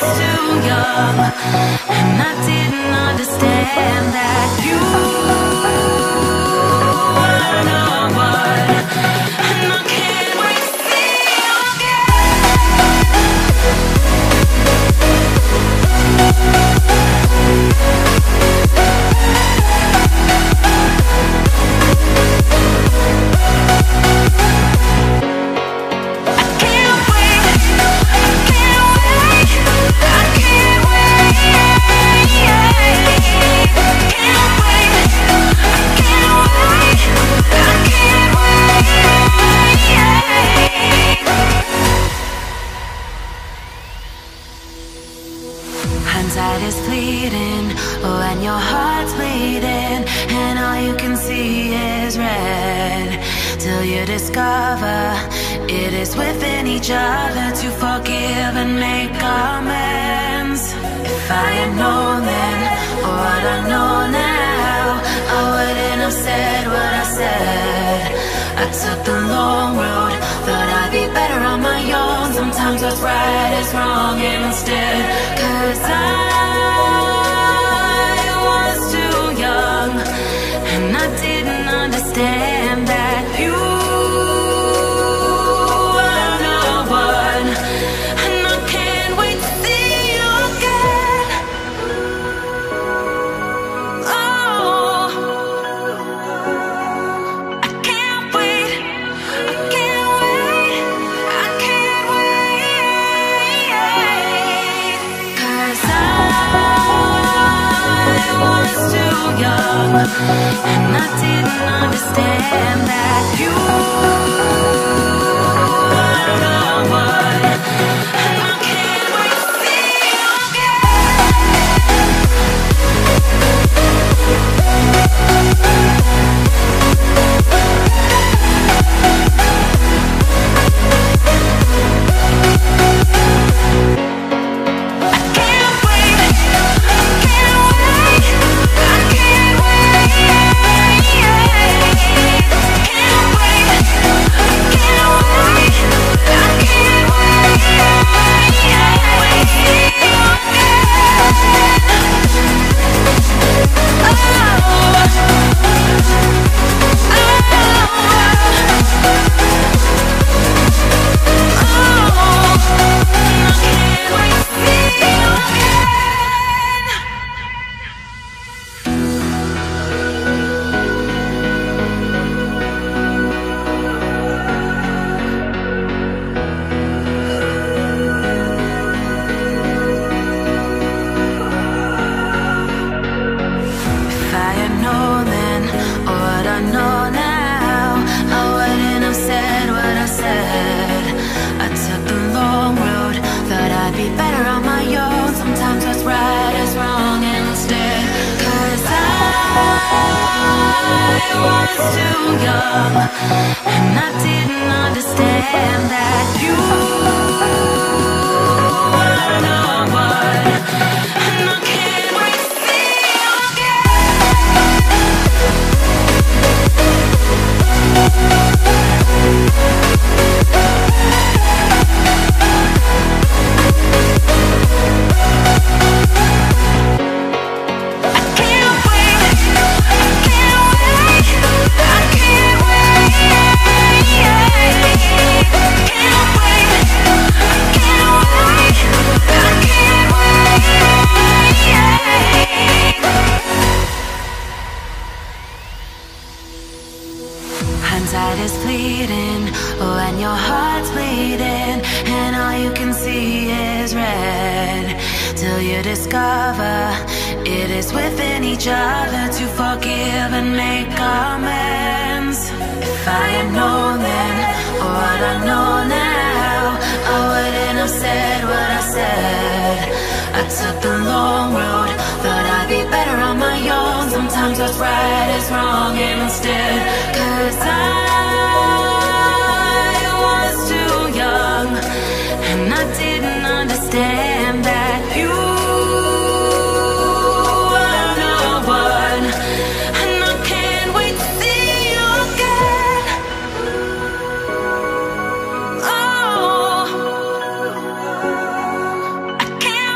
was too young, and I didn't understand that you are no one, and I can't wait to see you again. Hindsight is fleeting when your heart's bleeding, and all you can see is red. Till you discover it is within each other to forgive and make amends. If I had known then what I know now, I wouldn't have said what I said. I took the long road, thought I'd be better on my own. Sometimes what's right is wrong instead. 'Cause I was too young, and I didn't understand that you are the one, and I can't wait to see you again. Oh, I can't wait, I can't wait, I can't wait. 'Cause I was too young, and I didn't understand that you are the one, and I can't wait to see you again. I can't wait, I can't wait, I can't wait. Can't wait, I can't wait, I can't